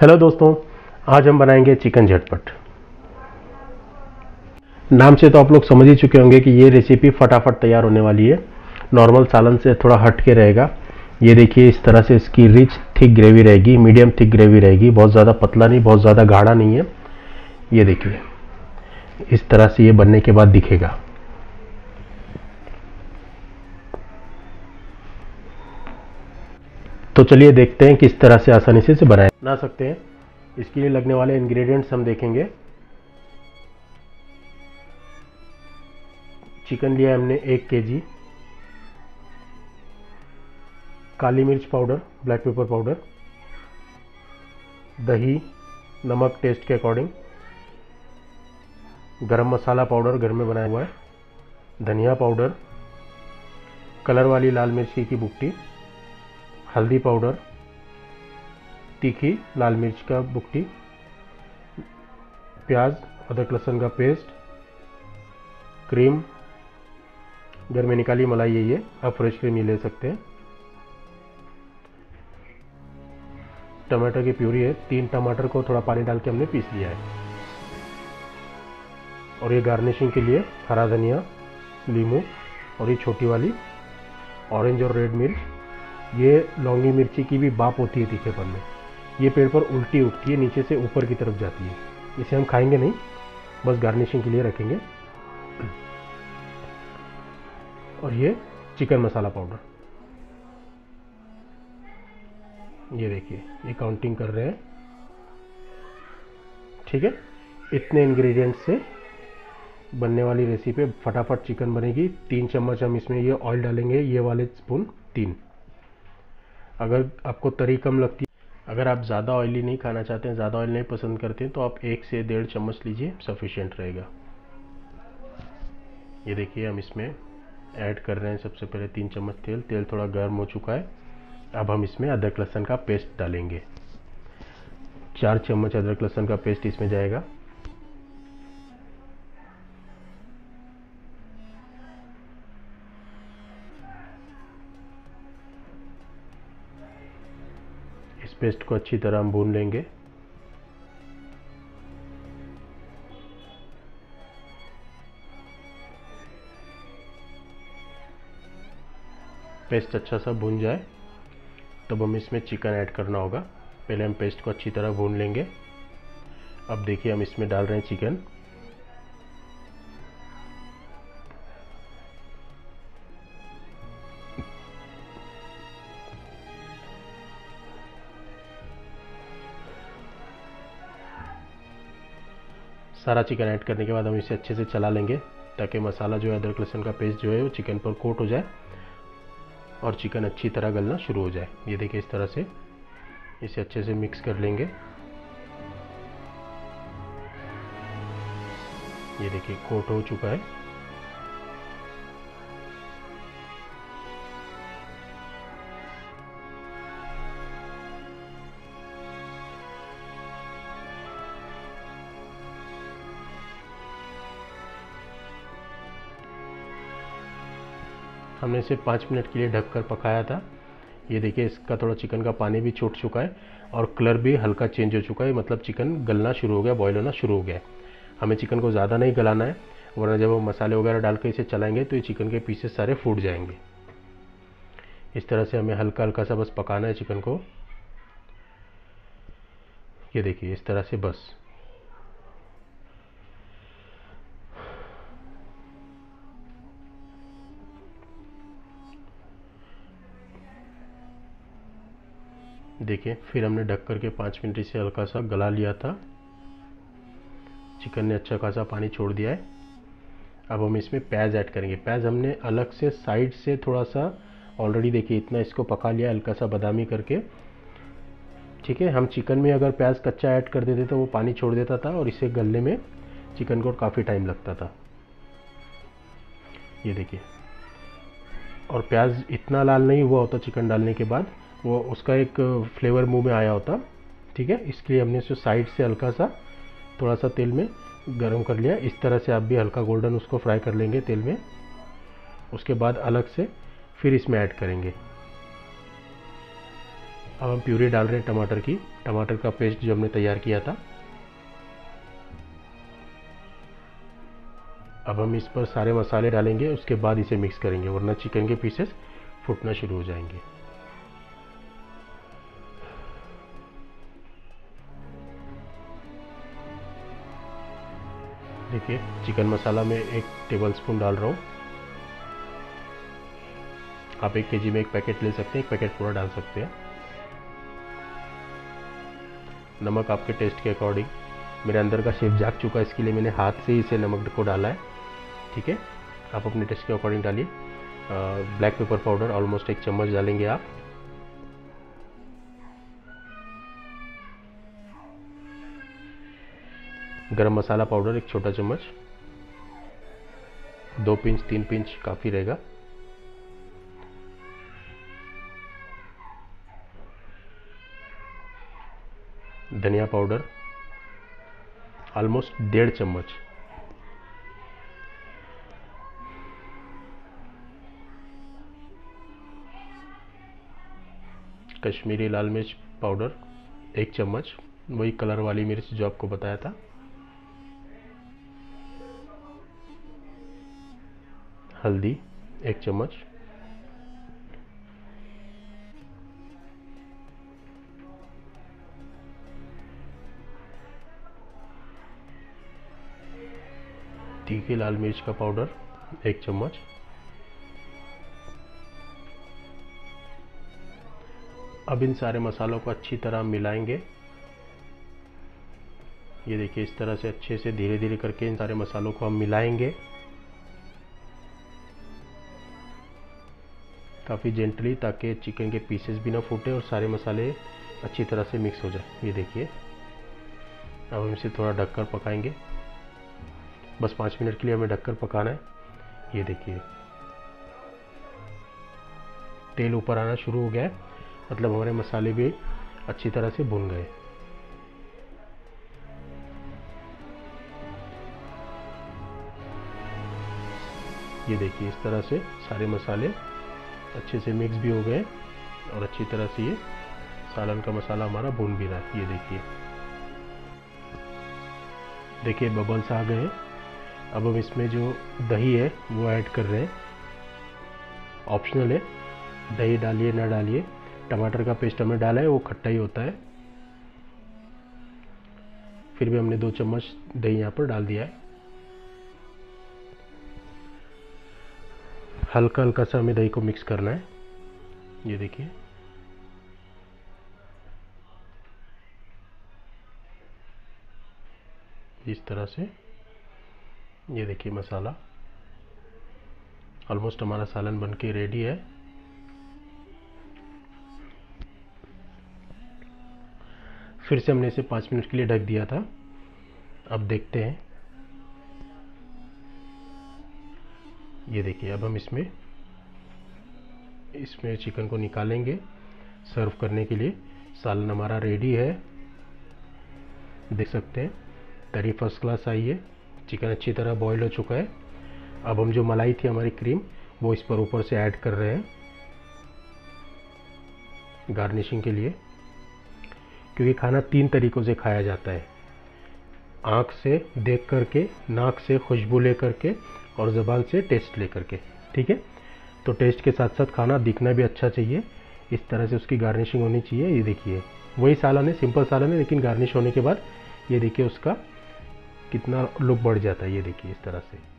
Hello दोस्तों, आज हम बनाएंगे चिकन झटपट। नाम से तो आप लोग समझ ही चुके होंगे कि ये रेसिपी फटाफट तैयार होने वाली है। नॉर्मल सालन से थोड़ा हट के रहेगा। ये देखिए, इस तरह से इसकी रिच थिक ग्रेवी रहेगी, मीडियम थिक ग्रेवी रहेगी, बहुत ज़्यादा पतला नहीं, बहुत ज़्यादा गाढ़ा नहीं है। ये देखिए, इस तरह से ये बनने के बाद दिखेगा। तो चलिए देखते हैं किस तरह से आसानी से इसे बना सकते हैं। इसके लिए लगने वाले इंग्रेडिएंट्स हम देखेंगे। चिकन लिया हमने 1 kg, काली मिर्च पाउडर, ब्लैक पेपर पाउडर, दही, नमक टेस्ट के अकॉर्डिंग, गरम मसाला पाउडर घर में बनाया हुआ है, धनिया पाउडर, कलर वाली लाल मिर्ची की बुकटी, हल्दी पाउडर, तीखी लाल मिर्च का बुकटी, प्याज, अदरक लहसुन का पेस्ट, क्रीम, घर में निकाली मलाई है ये, आप फ्रेश क्रीम ही ले सकते हैं। टमाटर की प्यूरी है, 3 टमाटर को थोड़ा पानी डाल के हमने पीस लिया है। और ये गार्निशिंग के लिए हरा धनिया, नींबू और ये छोटी वाली ऑरेंज और रेड मिर्च, ये लौंगी मिर्ची की भी बाप होती है तीखेपन में। ये पेड़ पर उल्टी उठती है, नीचे से ऊपर की तरफ जाती है। इसे हम खाएंगे नहीं, बस गार्निशिंग के लिए रखेंगे। और ये चिकन मसाला पाउडर, ये देखिए, ये काउंटिंग कर रहे हैं। ठीक है, इतने इंग्रेडिएंट्स से बनने वाली रेसिपी फटाफट चिकन बनेगी। 3 चम्मच हम इसमें ये ऑयल डालेंगे, ये वाले स्पून 3। अगर आपको तरी कम लगती है, अगर आप ज़्यादा ऑयली नहीं खाना चाहते हैं, ज़्यादा ऑयल नहीं पसंद करते हैं, तो आप 1 से 1.5 चम्मच लीजिए, सफिशिएंट रहेगा। ये देखिए, हम इसमें ऐड कर रहे हैं सबसे पहले 3 चम्मच तेल। तेल थोड़ा गर्म हो चुका है। अब हम इसमें अदरक लहसुन का पेस्ट डालेंगे। 4 चम्मच अदरक लहसुन का पेस्ट इसमें जाएगा। पेस्ट को अच्छी तरह हम भून लेंगे। पेस्ट अच्छा सा भून जाए तब हम इसमें चिकन ऐड करना होगा। पहले हम पेस्ट को अच्छी तरह भून लेंगे। अब देखिए, हम इसमें डाल रहे हैं चिकन। सारा चिकन ऐड करने के बाद हम इसे अच्छे से चला लेंगे ताकि मसाला जो है, अदरक लहसुन का पेस्ट जो है, वो चिकन पर कोट हो जाए और चिकन अच्छी तरह गलना शुरू हो जाए। ये देखिए, इस तरह से इसे अच्छे से मिक्स कर लेंगे। ये देखिए, कोट हो चुका है। हमने इसे 5 मिनट के लिए ढककर पकाया था। ये देखिए, इसका थोड़ा चिकन का पानी भी छूट चुका है और कलर भी हल्का चेंज हो चुका है, मतलब चिकन गलना शुरू हो गया, बॉयल होना शुरू हो गया है। हमें चिकन को ज़्यादा नहीं गलाना है, वरना जब हम मसाले वगैरह डाल के इसे चलाएंगे तो ये चिकन के पीसेस सारे फूट जाएंगे। इस तरह से हमें हल्का हल्का सा बस पकाना है चिकन को। ये देखिए, इस तरह से बस। देखिए, फिर हमने ढक करके 5 मिनट इसे हल्का सा गला लिया था। चिकन ने अच्छा खासा पानी छोड़ दिया है। अब हम इसमें प्याज ऐड करेंगे। प्याज हमने अलग से साइड से थोड़ा सा ऑलरेडी, देखिए, इतना इसको पका लिया हल्का सा बादामी करके। ठीक है, हम चिकन में अगर प्याज कच्चा ऐड कर देते तो वो पानी छोड़ देता था और इसे गलने में चिकन को काफ़ी टाइम लगता था। ये देखिए, और प्याज इतना लाल नहीं हुआ होता चिकन डालने के बाद, वो उसका एक फ्लेवर मुंह में आया होता। ठीक है, इसके लिए हमने उसको साइड से हल्का सा थोड़ा सा तेल में गरम कर लिया। इस तरह से आप भी हल्का गोल्डन उसको फ्राई कर लेंगे तेल में। उसके बाद अलग से फिर इसमें ऐड करेंगे। अब हम प्यूरी डाल रहे हैं टमाटर की। टमाटर का पेस्ट जो हमने तैयार किया था। अब हम इस पर सारे मसाले डालेंगे, उसके बाद इसे मिक्स करेंगे, वरना चिकन के पीसेस फूटना शुरू हो जाएंगे। देखिए चिकन मसाला में 1 टेबलस्पून डाल रहा हूँ। आप 1 केजी में 1 पैकेट ले सकते हैं, 1 पैकेट पूरा डाल सकते हैं। नमक आपके टेस्ट के अकॉर्डिंग, मेरे अंदर का शेप जाग चुका है, इसके लिए मैंने हाथ से ही इसे नमक को डाला है। ठीक है, आप अपने टेस्ट के अकॉर्डिंग डालिए। ब्लैक पेपर पाउडर ऑलमोस्ट 1 चम्मच डालेंगे आप। गरम मसाला पाउडर 1 छोटा चम्मच, 2 पिंच 3 पिंच काफ़ी रहेगा। धनिया पाउडर ऑलमोस्ट 1.5 चम्मच। कश्मीरी लाल मिर्च पाउडर 1 चम्मच, वही कलर वाली मिर्च जो आपको बताया था। हल्दी 1 चम्मच, तीखी लाल मिर्च का पाउडर 1 चम्मच, अब इन सारे मसालों को अच्छी तरह मिलाएंगे। ये देखिए इस तरह से अच्छे से धीरे धीरे करके इन सारे मसालों को हम मिलाएंगे, काफ़ी जेंटली, ताकि चिकन के पीसेस भी ना फूटे और सारे मसाले अच्छी तरह से मिक्स हो जाए। ये देखिए अब हम इसे थोड़ा ढककर पकाएंगे, बस 5 मिनट के लिए हमें ढककर पकाना है। ये देखिए तेल ऊपर आना शुरू हो गया है, मतलब हमारे मसाले भी अच्छी तरह से भुन गए। ये देखिए इस तरह से सारे मसाले अच्छे से मिक्स भी हो गए और अच्छी तरह से ये सालन का मसाला हमारा भून भी रहा है। ये देखिए बबल्स आ गए। अब हम इसमें जो दही है वो ऐड कर रहे हैं, ऑप्शनल है, दही डालिए ना डालिए। टमाटर का पेस्ट हमने डाला है, वो खट्टा ही होता है, फिर भी हमने 2 चम्मच दही यहाँ पर डाल दिया है। हल्का हल्का सा हमें दही को मिक्स करना है। ये देखिए इस तरह से, ये देखिए मसाला ऑलमोस्ट हमारा सालन बनके रेडी है। फिर से हमने इसे 5 मिनट के लिए ढक दिया था। अब देखते हैं, ये देखिए अब हम इसमें चिकन को निकालेंगे सर्व करने के लिए। सालन हमारा रेडी है, देख सकते हैं तरी फर्स्ट क्लास आई है। चिकन अच्छी तरह बॉईल हो चुका है। अब हम जो मलाई थी हमारी क्रीम, वो इस पर ऊपर से ऐड कर रहे हैं गार्निशिंग के लिए, क्योंकि खाना 3 तरीक़ों से खाया जाता है, आँख से देख करके, नाक से खुशबू ले करके और ज़बान से टेस्ट ले करके। ठीक है, तो टेस्ट के साथ साथ खाना दिखना भी अच्छा चाहिए, इस तरह से उसकी गार्निशिंग होनी चाहिए। ये देखिए वही सालन है, सिंपल सालन है, लेकिन गार्निश होने के बाद ये देखिए उसका कितना लुक बढ़ जाता है। ये देखिए इस तरह से।